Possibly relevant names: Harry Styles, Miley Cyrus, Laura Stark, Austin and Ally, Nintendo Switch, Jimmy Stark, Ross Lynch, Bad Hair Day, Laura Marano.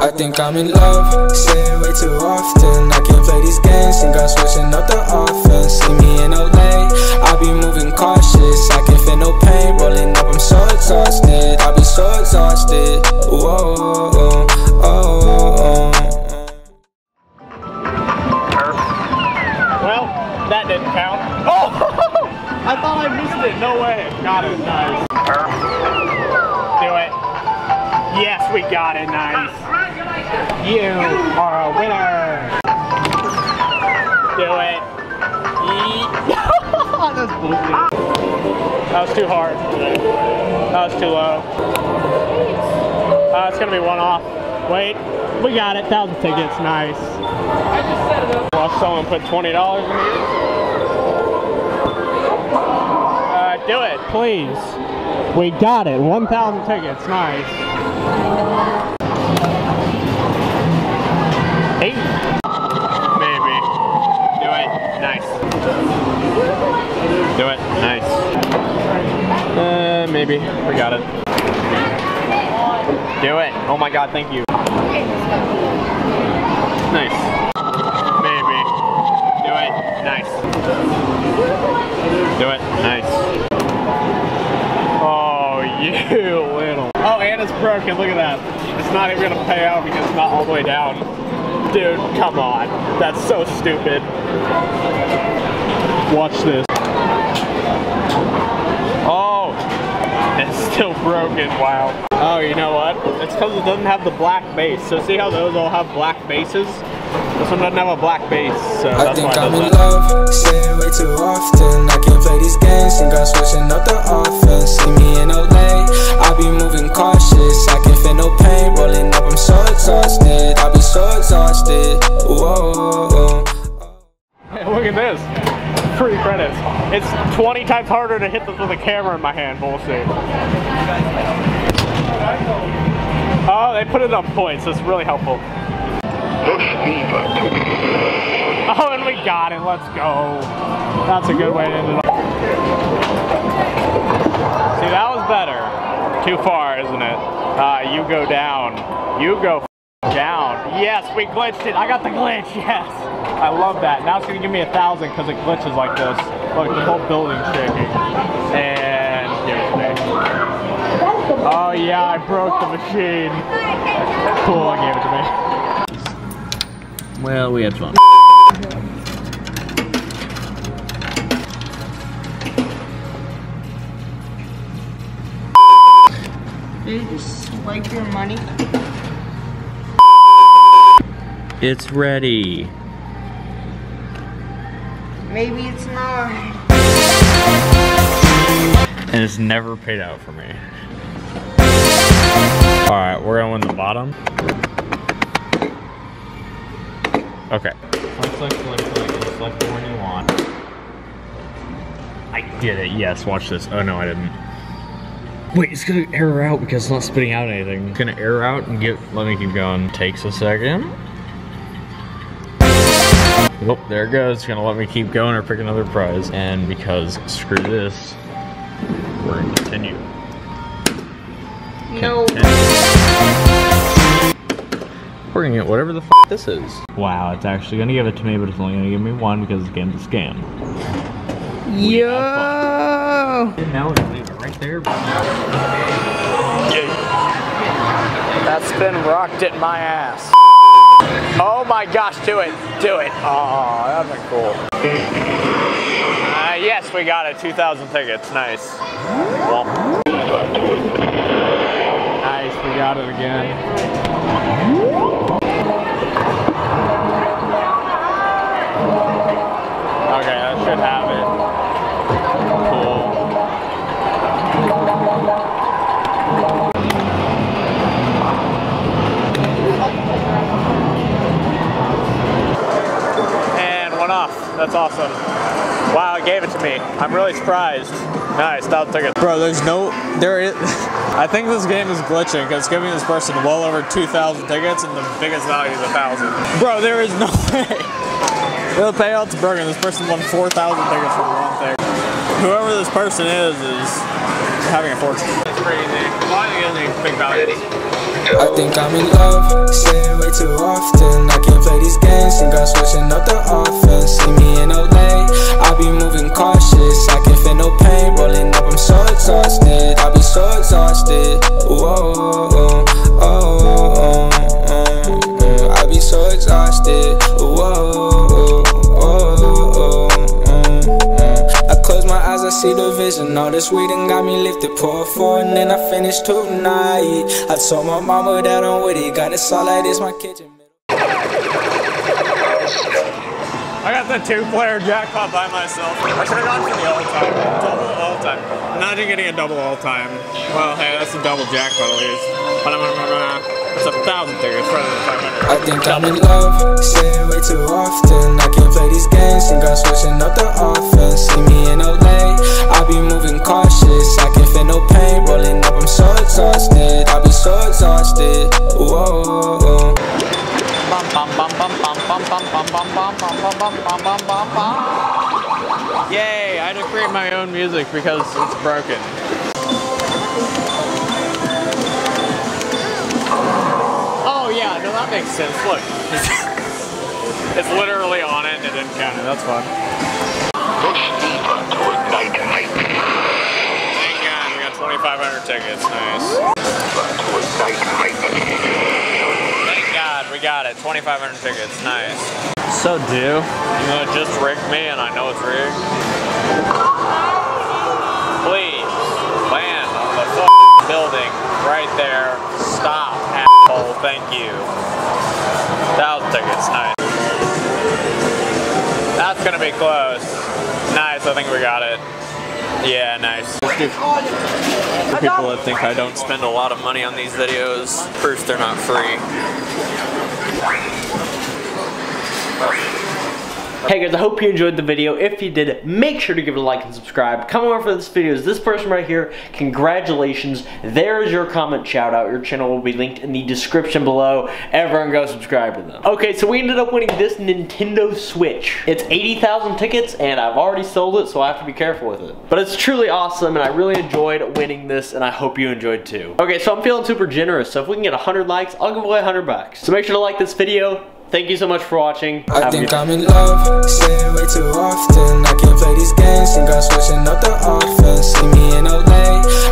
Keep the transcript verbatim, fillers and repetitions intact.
I think I'm in love, shit way too often. I can't play these games, think I'm switching up the offense. See me in L A, I be moving cautious. I can't feel no pain, rolling up, I'm so exhausted. I be so exhausted, whoa, oh, oh, oh. Well, that didn't count. Oh, I thought I missed it, no way. Got it, nice. Do it. Yes, we got it, nice. You are a winner. Do it. That's bullshit. That was too hard. That was too low. Uh, it's gonna be one off. Wait, we got it. Thousand tickets, nice. I just set it up. Well, someone put twenty dollars in it. Uh, do it, please. We got it. One thousand tickets, nice. Eight. Maybe. Do it. Nice. Do it. Nice. Uh, maybe. We got it. Do it. Oh my god, thank you. Nice. Maybe. Do it. Nice. Do it. Nice. Oh, you little. Oh, and it's broken. Look at that. It's not even going to pay out because it's not all the way down. Dude, come on. That's so stupid. Watch this. Oh, it's still broken, wow. Oh, you know what? It's because it doesn't have the black base. So see how those all have black bases? This one doesn't have a black base, so I that's think why I'm in that. Love, shit way too often. I can't play these games, think I'm switching up the offense. See me in L A, I be moving cautious. I can't feel no pain, rolling up, I'm so exhausted. I be so exhausted, whoa. Hey, look at this, three credits. It's twenty times harder to hit this with a camera in my hand, bullshit. Oh, they put it on points, that's really helpful. Oh, and we got it, let's go. That's a good way to end it. See, that was better. Too far, isn't it? Uh, you go down. You go f down. Yes, we glitched it. I got the glitch, yes. I love that. Now it's gonna give me a thousand because it glitches like this. Look, the whole building's shaking. And give it to me. Oh yeah, I broke the machine. Cool, I gave it to me. Well, we had fun. Did you just wipe your money? It's ready. Maybe it's not. And it's never paid out for me. Alright, we're going the bottom. Okay. Select, select, select, select, select the one you want. I did it, yes, watch this. Oh no, I didn't. Wait, it's gonna error out because it's not spitting out anything. It's gonna error out and get, let me keep going. Takes a second. Nope, there it goes. It's gonna let me keep going or pick another prize. And because screw this, we're gonna continue. No. Continue. We're gonna get whatever the f this is. Wow, it's actually gonna give it to me, but it's only gonna give me one because this game's a scam. Yo! And now we're gonna leave it right there. That spin rocked at my ass. Oh my gosh, do it, do it. Oh, that was cool. Uh, yes, we got it, two thousand tickets, nice. Well, nice, we got it again. Okay, that should have it. Cool. And one off. That's awesome. Wow, it gave it to me. I'm really surprised. Nice, that took it. Bro, there's no... There is... I think this game is glitching because it's giving this person well over two thousand tickets and the biggest value is one thousand. Bro, there is no way. The payout's broken. This person won four thousand tickets for one thing. Whoever this person is, is having a fortune. It's crazy. Why do you think big values? I think I'm in love, saying way too often. I can't play these games, think I'm switching up the offense. See me in L A, I be moving cautious. I can't feel no pain, rolling up, I'm so exhausted. I be so exhausted, whoa, oh, oh, oh, oh, oh. I be so exhausted, whoa, oh, oh, oh. I close my eyes, I see the vision. All this weed and got me lifted, pour four, and then I finish tonight. I told my mama that I'm with it, got it solid, it's my kitchen. I got the two-player jackpot by myself. I should have gone for the all-time. Double all-time. Imagine getting a double all-time. Well, hey, that's a double jackpot at least. But I'm it's a thousand tickets rather than five hundred. I think I'm in love, saying way too often. I can't play these games, think I'm switching up the offense. See me in L A, I be moving cautious. I can't feel no pain, rolling up, I'm so exhausted. I be so exhausted, whoa. Bum bum bum bum bum bum bum bum bum bum bum bum bum bum bum bum. Yay! I had to create my own music because it's broken. Oh yeah, no, that makes sense. Look, it's literally on it and it didn't count it. That's fun. Push deeper to ignite light. Thank God, we got twenty-five hundred tickets. Nice. To ignite light. We got it, twenty-five hundred tickets, nice. So do. You know, it just rigged me and I know it's rigged. Please, land on the f***ing building right there. Stop, asshole, thank you. one thousand tickets, nice. That's gonna be close. Nice, I think we got it. Yeah, nice. For people that think I don't spend a lot of money on these videos, first, they're not free. Hey guys, I hope you enjoyed the video. If you did, make sure to give it a like and subscribe. Comment over for this video is this person right here. Congratulations. There is your comment shout out. Your channel will be linked in the description below. Everyone go subscribe to them. Okay, so we ended up winning this Nintendo Switch. It's eighty thousand tickets and I've already sold it, so I have to be careful with it. But it's truly awesome and I really enjoyed winning this and I hope you enjoyed too. Okay, so I'm feeling super generous. So if we can get one hundred likes, I'll give away one hundred bucks. So make sure to like this video. Thank you so much for watching. I Have think I'm in love, saying way too often. I can't play these games, think I'm switching up the offense. See me in L A.